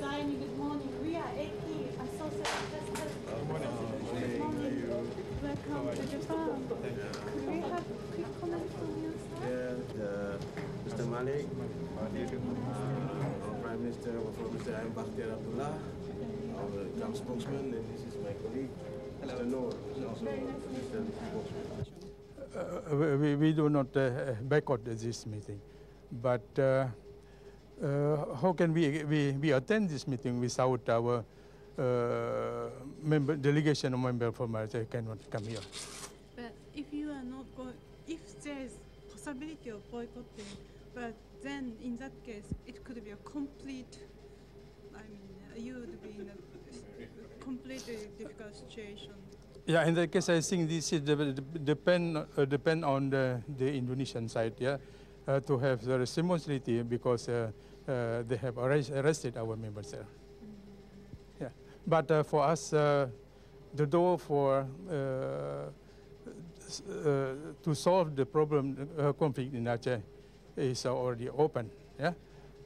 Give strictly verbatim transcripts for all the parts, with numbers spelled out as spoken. Zaini, good morning. We are A K I, Associate Investors. Good morning. Good morning. Welcome to Japan. Could we have a quick comment from you, sir? Yeah, the, Mister Malik, uh, our Prime Minister, Mister Aya Bakhti Abdullah, our camp spokesman, and this is my colleague, Mister Noor, who also Mister spokesman. Uh, we, we do not uh, boycott this meeting, but uh, Uh, how can we, we, we attend this meeting without our uh, member, delegation or member from us? They cannot come here. But if you are not going, if there is possibility of boycotting, but then in that case, it could be a complete, I mean, you would be in a completely difficult situation. Yeah, in that case, I think this is depend, uh, depend on the, the Indonesian side, yeah. Uh, to have the responsibility because uh, uh, they have arrest, arrested our members there. Mm-hmm. Yeah, but uh, for us, uh, the door for uh, uh, to solve the problem uh, conflict in Aceh is already open. Yeah,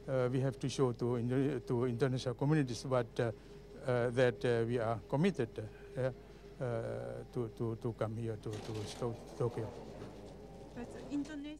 uh, we have to show to Indo to international communities what, uh, uh, that uh, we are committed uh, uh, to to to come here to to Tokyo. But Indonesia.